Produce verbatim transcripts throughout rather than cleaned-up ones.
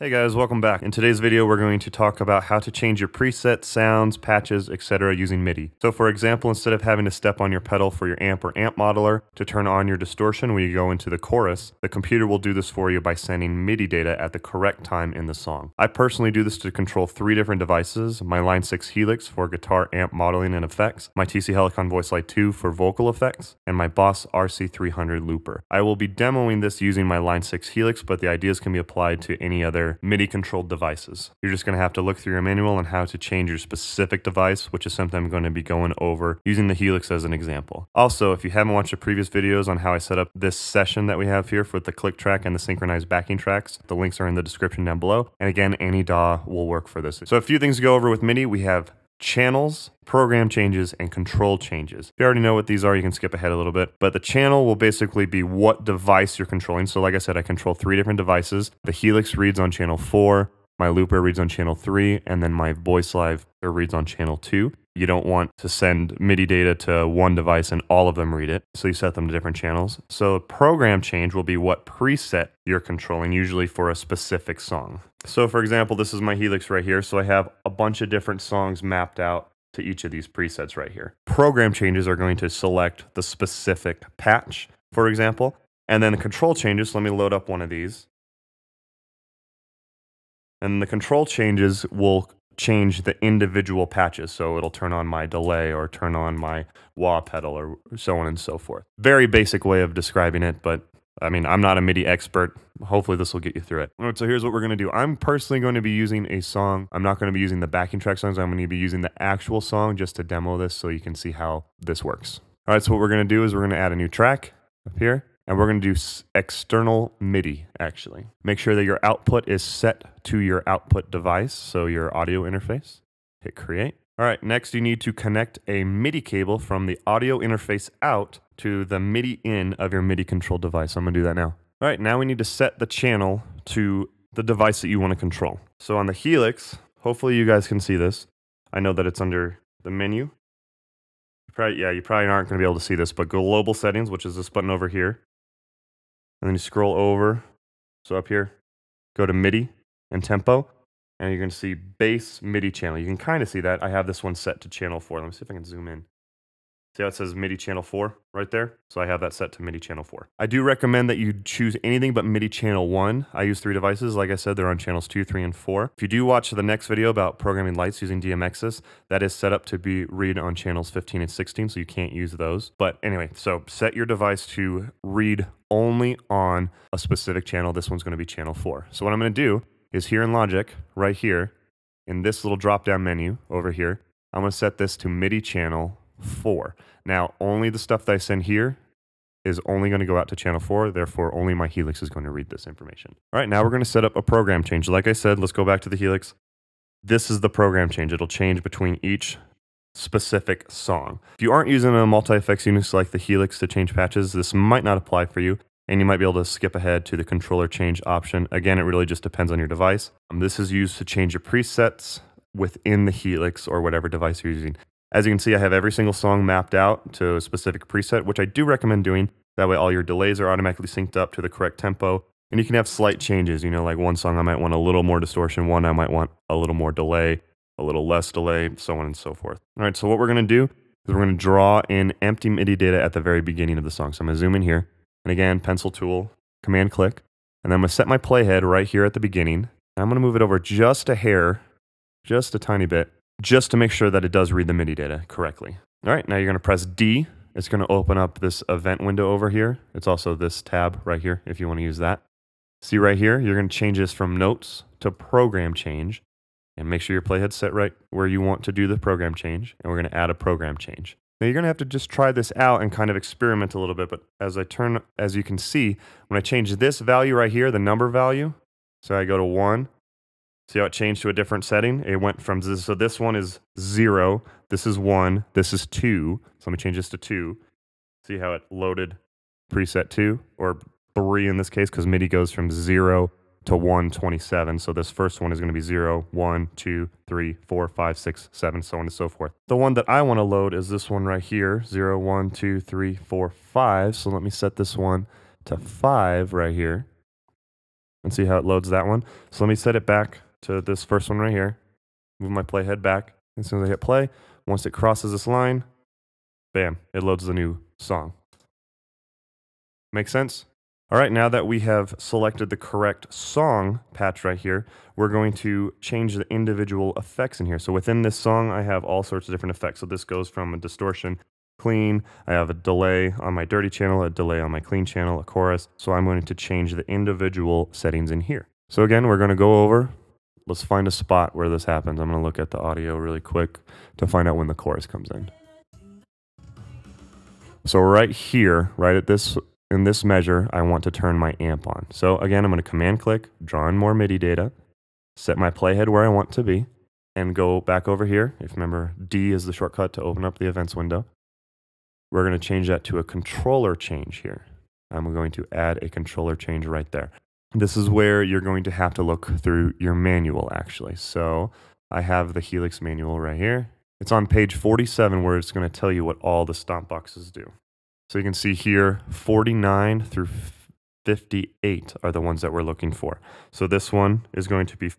Hey guys, welcome back. In today's video, we're going to talk about how to change your presets, sounds, patches, et cetera using MIDI. So for example, instead of having to step on your pedal for your amp or amp modeler to turn on your distortion when you go into the chorus, the computer will do this for you by sending MIDI data at the correct time in the song. I personally do this to control three different devices, my Line six Helix for guitar amp modeling and effects, my T C Helicon VoiceLive two for vocal effects, and my Boss R C three hundred looper. I will be demoing this using my Line six Helix, but the ideas can be applied to any other MIDI controlled devices. You're just going to have to look through your manual on how to change your specific device, which is something I'm going to be going over using the Helix as an example. Also, if you haven't watched the previous videos on how I set up this session that we have here for the click track and the synchronized backing tracks, the links are in the description down below. And again, any D A W will work for this. So a few things to go over with MIDI. We have channels, program changes, and control changes. If you already know what these are, you can skip ahead a little bit, but the channel will basically be what device you're controlling. So like I said, I control three different devices. The Helix reads on channel four, my looper reads on channel three, and then my VoiceLive reads on channel two. You don't want to send MIDI data to one device and all of them read it, so you set them to different channels. So a program change will be what preset you're controlling, usually for a specific song. So for example, this is my Helix right here, so I have a bunch of different songs mapped out to each of these presets right here. Program changes are going to select the specific patch, for example, and then the control changes, let me load up one of these. And the control changes will change the individual patches, so it'll turn on my delay or turn on my wah pedal or so on and so forth. Very basic way of describing it, but I mean, I'm not a MIDI expert. Hopefully this will get you through it. All right, so here's what we're going to do. I'm personally going to be using a song. I'm not going to be using the backing track songs. I'm going to be using the actual song just to demo this so you can see how this works. All right, so what we're going to do is we're going to add a new track up here. And we're going to do external MIDI, actually. Make sure that your output is set to your output device, so your audio interface. Hit create. All right, next you need to connect a MIDI cable from the audio interface out to the MIDI in of your MIDI control device. I'm going to do that now. All right, now we need to set the channel to the device that you want to control. So on the Helix, hopefully you guys can see this. I know that it's under the menu. Probably, yeah, you probably aren't going to be able to see this, but global settings, which is this button over here. And then you scroll over, so up here, go to MIDI and tempo, and you're going to see bass MIDI channel. You can kind of see that. I have this one set to channel four. Let me see if I can zoom in. See how it says MIDI channel four right there? So I have that set to MIDI channel four. I do recommend that you choose anything but MIDI channel one. I use three devices. Like I said, they're on channels two, three, and four. If you do watch the next video about programming lights using D M Xs, that is set up to be read on channels fifteen and sixteen, so you can't use those. But anyway, so set your device to read only on a specific channel. This one's going to be channel four. So what I'm going to do is here in Logic, right here, in this little drop-down menu over here, I'm going to set this to MIDI channel four. Now, only the stuff that I send here is only going to go out to channel four, therefore only my Helix is going to read this information. All right, now we're going to set up a program change. Like I said, let's go back to the Helix. This is the program change. It'll change between each specific song. If you aren't using a multi-effects unit like the Helix to change patches, this might not apply for you, and you might be able to skip ahead to the controller change option. Again, it really just depends on your device. Um, this is used to change your presets within the Helix or whatever device you're using. As you can see, I have every single song mapped out to a specific preset, which I do recommend doing. That way all your delays are automatically synced up to the correct tempo. And you can have slight changes, you know, like one song I might want a little more distortion, one I might want a little more delay, a little less delay, so on and so forth. All right, so what we're going to do is we're going to draw in empty MIDI data at the very beginning of the song. So I'm going to zoom in here. And again, pencil tool, command click. And then I'm going to set my playhead right here at the beginning. And I'm going to move it over just a hair, just a tiny bit, just to make sure that it does read the MIDI data correctly. All right, now you're going to press D. It's going to open up this event window over here. It's also this tab right here if you want to use that. See right here, you're going to change this from notes to program change. And make sure your playhead's set right where you want to do the program change. And we're going to add a program change. Now you're going to have to just try this out and kind of experiment a little bit. But as I turn, as you can see, when I change this value right here, the number value, so I go to one. See how it changed to a different setting? It went from this, so this one is zero, this is one, this is two. So let me change this to two. See how it loaded preset two, or three in this case, because MIDI goes from zero to one twenty-seven. So this first one is going to be zero, one, two, three, four, five, six, seven, so on and so forth. The one that I want to load is this one right here, zero, one, two, three, four, five. So let me set this one to five right here. and see how it loads that one. So let me set it back to this first one right here. Move my playhead back. As soon as I hit play, once it crosses this line, bam, it loads the new song. Make sense? All right, now that we have selected the correct song patch right here, we're going to change the individual effects in here. So within this song, I have all sorts of different effects. So this goes from a distortion, clean, I have a delay on my dirty channel, a delay on my clean channel, a chorus. So I'm going to change the individual settings in here. So again, we're going to go over, let's find a spot where this happens. I'm going to look at the audio really quick to find out when the chorus comes in. So right here, right at this in this measure, I want to turn my amp on. So again, I'm going to command click, draw in more MIDI data, set my playhead where I want to be, and go back over here. If you remember, D is the shortcut to open up the events window. We're going to change that to a controller change here. I'm going to add a controller change right there. This is where you're going to have to look through your manual actually. So I have the Helix manual right here. It's on page forty-seven where it's going to tell you what all the stomp boxes do. So you can see here, forty-nine through fifty-eight are the ones that we're looking for. So this one is going to be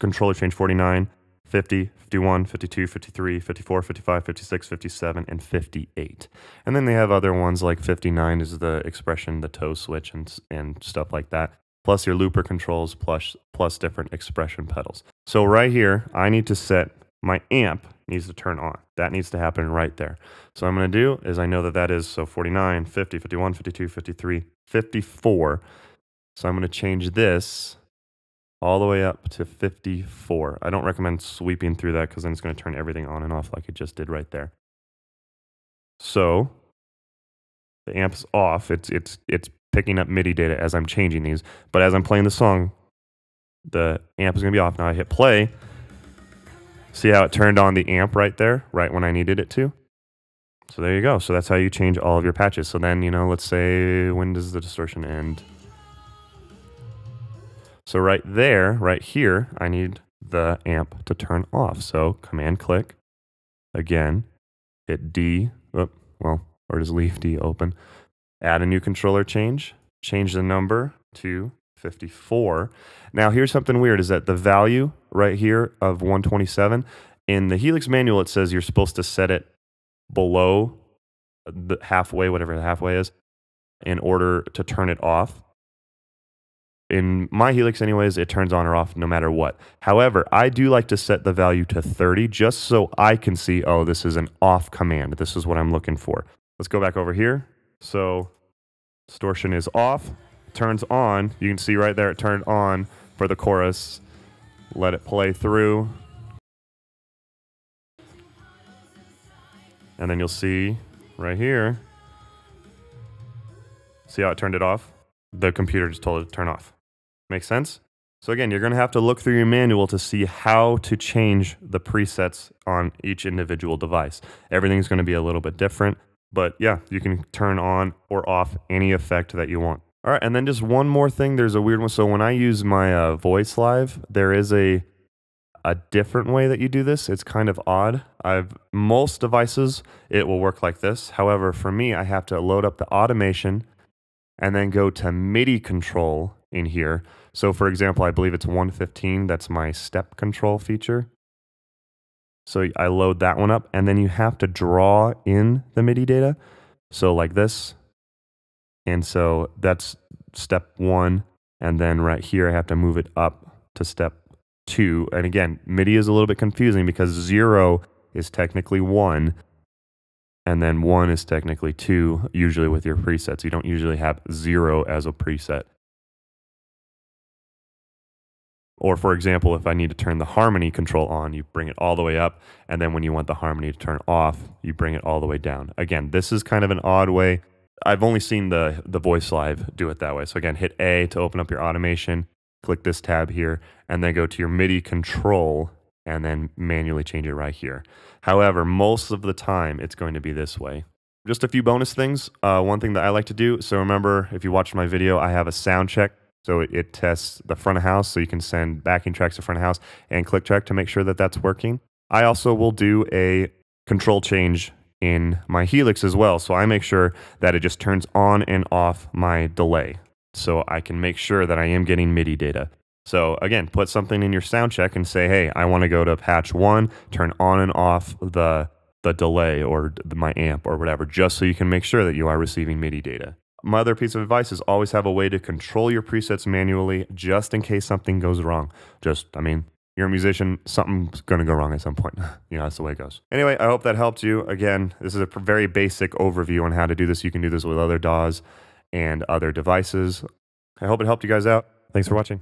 controller change forty-nine, fifty, fifty-one, fifty-two, fifty-three, fifty-four, fifty-five, fifty-six, fifty-seven, and fifty-eight. And then they have other ones like fifty-nine is the expression, the toe switch, and, and stuff like that. Plus your looper controls, plus, plus different expression pedals. So right here, I need to set my amp needs to turn on. That needs to happen right there. So what I'm going to do is I know that that is so forty-nine, fifty, fifty-one, fifty-two, fifty-three, fifty-four. So I'm going to change this all the way up to fifty-four. I don't recommend sweeping through that because then it's going to turn everything on and off like it just did right there. So the amp's off. It's, it's, it's picking up MIDI data as I'm changing these. But as I'm playing the song, the amp is going to be off. Now I hit play. See how it turned on the amp right there, right when I needed it to? So there you go. So that's how you change all of your patches. So then, you know, let's say, when does the distortion end? So right there, right here, I need the amp to turn off. So command click, again, hit D, whoop, well, or just leave D open. Add a new controller change, change the number to fifty-four. Now here's something weird, is that the value right here of one twenty-seven, in the Helix manual it says you're supposed to set it below the halfway, whatever the halfway is, in order to turn it off. In my Helix anyways, it turns on or off no matter what. However, I do like to set the value to thirty just so I can see, oh, this is an off command. This is what I'm looking for. Let's go back over here. So distortion is off. Turns on, you can see right there it turned on for the chorus. Let it play through, and then you'll see right here, see how it turned it off? The computer just told it to turn off. Make sense? So again, you're going to have to look through your manual to see how to change the presets on each individual device. Everything's going to be a little bit different, but yeah, you can turn on or off any effect that you want. All right, and then just one more thing. There's a weird one. So when I use my uh, VoiceLive, there is a a different way that you do this. It's kind of odd. I've most devices it will work like this. However, for me, I have to load up the automation and then go to MIDI control in here. So for example, I believe it's one fifteen. That's my step control feature. So I load that one up, and then you have to draw in the MIDI data. So like this. And so that's step one, and then right here I have to move it up to step two. And again, MIDI is a little bit confusing because zero is technically one, and then one is technically two, usually with your presets. You don't usually have zero as a preset. Or for example, if I need to turn the harmony control on, you bring it all the way up, and then when you want the harmony to turn off, you bring it all the way down. Again, this is kind of an odd way. I've only seen the, the VoiceLive do it that way. So again, hit A to open up your automation, click this tab here, and then go to your MIDI control, and then manually change it right here. However, most of the time, it's going to be this way. Just a few bonus things. Uh, one thing that I like to do, so remember, if you watched my video, I have a sound check. So it, it tests the front of house, so you can send backing tracks to front of house, and click track to make sure that that's working. I also will do a control change in my Helix as well, so I make sure that it just turns on and off my delay. so I can make sure that I am getting MIDI data. So again, put something in your sound check and say, hey, I want to go to patch one, turn on and off the, the delay or my amp or whatever, just so you can make sure that you are receiving MIDI data. My other piece of advice is always have a way to control your presets manually just in case something goes wrong. Just, I mean, you're a musician, something's going to go wrong at some point. You know, that's the way it goes. Anyway, I hope that helped you. Again, this is a very basic overview on how to do this. You can do this with other D A Ws and other devices. I hope it helped you guys out. Thanks for watching.